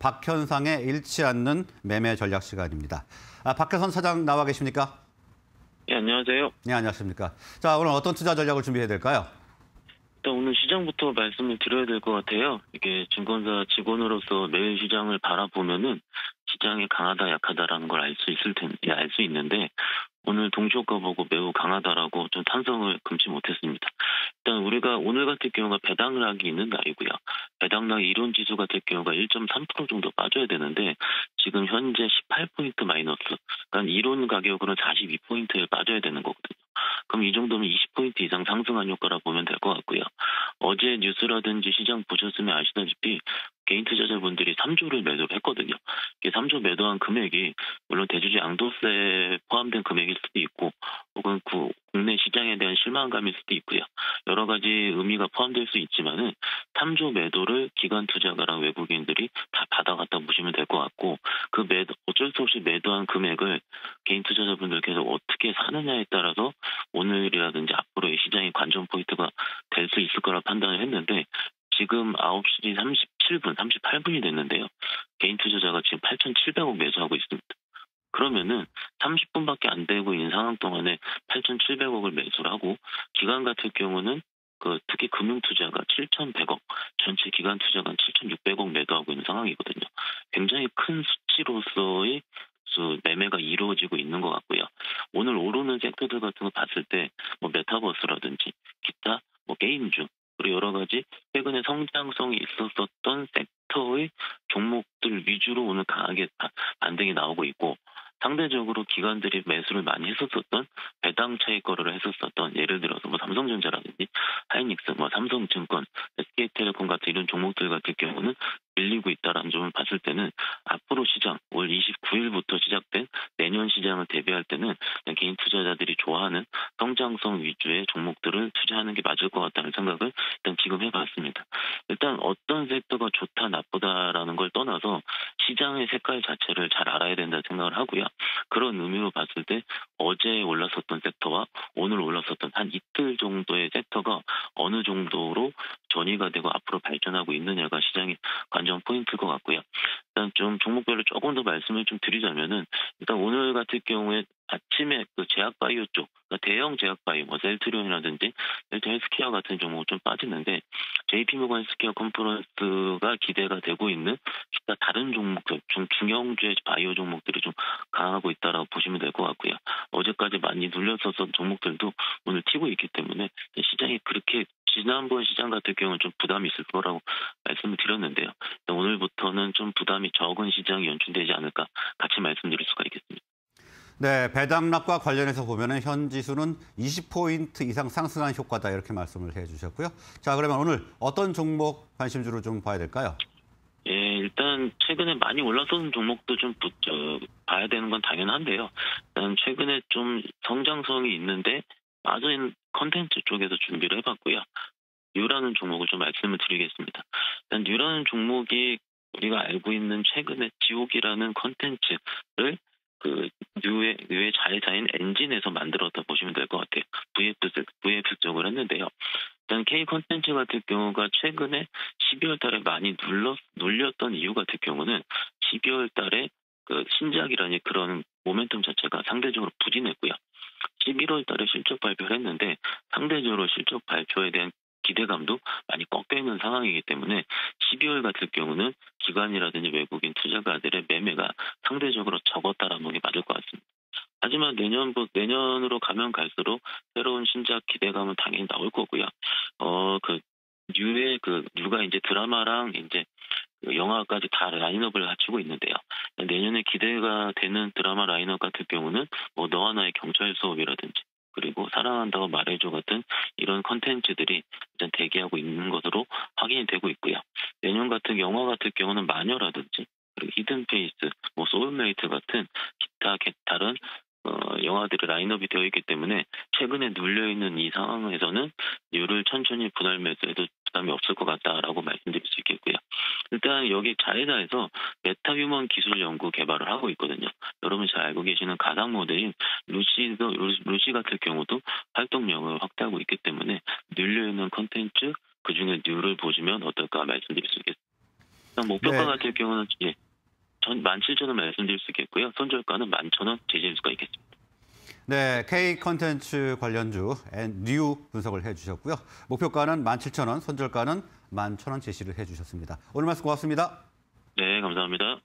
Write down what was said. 박현상의 잃지 않는 매매 전략 시간입니다. 박현선 사장 나와 계십니까? 네, 안녕하세요. 네, 안녕하십니까. 자, 오늘 어떤 투자 전략을 준비해야 될까요? 일단 오늘 시장부터 말씀을 드려야 될 것 같아요. 이게 증권사 직원으로서 매일 시장을 바라보면은 시장이 강하다, 약하다라는 걸 알 수 있을 텐데, 알 수 있는데 오늘 동시효과 보고 매우 강하다라고 좀 탄성을 금치 못했습니다. 일단 우리가 오늘 같은 경우가 배당락이 있는 날이고요. 배당락 이론지수 같은 경우가 1.3% 정도 빠져야 되는데 지금 현재 18포인트 마이너스, 그러니까 이론 가격으로는 42포인트에 빠져야 되는 거거든요. 그럼 이 정도면 20포인트 이상 상승한 효과라 보면 될 것 같고요. 어제 뉴스라든지 시장 보셨으면 아시다시피 개인 투자자분들이 3조를 매도를 했거든요. 3조 매도한 금액이 물론 대주주 양도세에 포함된 금액일 수도 있고 혹은 국내 시장에 대한 실망감일 수도 있고요. 여러 가지 의미가 포함될 수 있지만은 3조 매도를 기관 투자가랑 외국인들이 다 받아갔다 보시면 될 것 같고 그 매도 어쩔 수 없이 매도한 금액을 개인 투자자분들께서 어떻게 사느냐에 따라서 오늘이라든지 앞으로의 시장의 관전 포인트가 될 수 있을 거라 판단을 했는데 지금 9시 37분, 38분이 됐는데요. 개인 투자자가 지금 8,700억 매수하고 있습니다. 그러면은 30분밖에 안 되고 있는 상황 동안에 8,700억을 매수를 하고 기관 같은 경우는 특히 금융 투자가 7,100억, 전체 기관 투자가 7,600억 매도하고 있는 상황이거든요. 굉장히 큰 수치로서의 매매가 이루어지고 있는 것 같고요. 오늘 오르는 섹터들 같은 거 봤을 때 뭐 메타버스라든지 기타, 뭐 게임주, 그리고 여러 가지 최근에 성장성이 있었던 섹터의 종목들 위주로 오늘 강하게 반등이 나오고 있고 상대적으로 기관들이 매수를 많이 했었던 배당 차익 거래를 했었던 예를 들어서 뭐 삼성전자라든지 하이닉스, 뭐 삼성증권, SK텔레콤 같은 이런 종목들 같은 경우는 밀리고 있다라는 점을 봤을 때는 앞으로 시장 올 29일부터 시작된 내년 시장을 대비할 때는 개인 투자자들이 좋아하는 성장성 위주의 종목들을 투자하는 게 맞을 것 같다는 생각을 일단 지금 해봤습니다. 일단 어떤 섹터가 좋다 나쁘다라는 걸 떠나서 시장의 색깔 자체를 잘 알아야 된다는 생각을 하고요. 그런 의미로 봤을 때 어제 올랐었던 섹터와 오늘 올랐었던 한 이틀 정도의 섹터가 어느 정도로 전이가 되고 앞으로 발전하고 있느냐가 시장의 관전 포인트일 것 같고요. 일단 좀 종목별로 조금 더 말씀을 좀 드리자면은 일단 오늘 같은 경우에 아침에 제약바이오 쪽, 그러니까 대형 제약바이오, 뭐 셀트리온이라든지 헬스케어 같은 종목은 좀 빠지는데 JP모건 헬스케어 컨퍼런스가 기대가 되고 있는 기타 다른 종목들, 좀 중형주의 바이오 종목들이 좀 강하고 있다라고 보시면 될 것 같고요. 어제까지 많이 눌렸었던 종목들도 오늘 튀고 있기 때문에 시장이 그렇게 지난번 시장 같은 경우는 좀 부담이 있을 거라고 말씀을 드렸는데요. 오늘부터는 좀 부담이 적은 시장이 연출되지 않을까 같이 말씀드릴 수가 있겠습니다. 네, 배당락과 관련해서 보면 현 지수는 20포인트 이상 상승한 효과다 이렇게 말씀을 해주셨고요. 자, 그러면 오늘 어떤 종목 관심주로 좀 봐야 될까요? 예, 일단 최근에 많이 올랐던 종목도 좀 봐야 되는 건 당연한데요. 일단 최근에 좀 성장성이 있는데 빠진 컨텐츠 쪽에서 준비를 해봤고요. 뉴라는 종목을 좀 말씀을 드리겠습니다. 일단 뉴라는 종목이 우리가 알고 있는 최근에 지옥이라는 컨텐츠를 뉴의 자회사인 엔진에서 만들었다 보시면 될 것 같아요. VF 쪽을 했는데요. 일단 K 컨텐츠 같은 경우가 최근에 12월 달에 많이 눌렸던 이유 같은 경우는 12월 달에 신작이라니 그런 모멘텀 자체가 상대적으로 부진했고요. 11월 달에 실적 발표를 했는데 상대적으로 실적 발표에 대한 기대감도 많이 꺾여있는 상황이기 때문에 12월 같은 경우는 기관이라든지 외국인 투자가들의 매매가 상대적으로 적었다라는 게 맞을 것 같습니다. 하지만 내년으로 가면 갈수록 새로운 신작 기대감은 당연히 나올 거고요. 뉴가 이제 드라마랑 이제 영화까지 다 라인업을 갖추고 있는데요. 내년에 기대가 되는 드라마 라인업 같은 경우는 뭐 너와 나의 경찰 수업이라든지 그리고 사랑한다고 말해줘 같은 이런 컨텐츠들이 일단 대기하고 있는 것으로 확인이 되고 있고요. 내년 같은 영화 같은 경우는 마녀라든지 그리고 히든페이스, 뭐 소울메이트 같은 다른 영화들의 라인업이 되어 있기 때문에 최근에 눌려있는 이 상황에서는 뉴를 천천히 분할 매수해도 부담이 없을 것 같다라고 말씀드릴 수 있겠고요. 일단 여기 자회사에서 메타휴먼 기술 연구 개발을 하고 있거든요. 여러분 잘 알고 계시는 가상 모델인 루시 같은 경우도 활동 영역을 확대하고 있기 때문에 눌려있는 컨텐츠, 그중에 뉴를 보시면 어떨까 말씀드릴 수 있겠습니다. 목표가 같은 경우는 예, 전 17,000원 말씀드릴 수 있겠고요. 손절가는 11,000원 제시할 수가 있겠습니다. 네, K-컨텐츠 관련주 뉴 분석을 해주셨고요. 목표가는 17,000원, 손절가는 11,000원 제시를 해주셨습니다. 오늘 말씀 고맙습니다. 네, 감사합니다.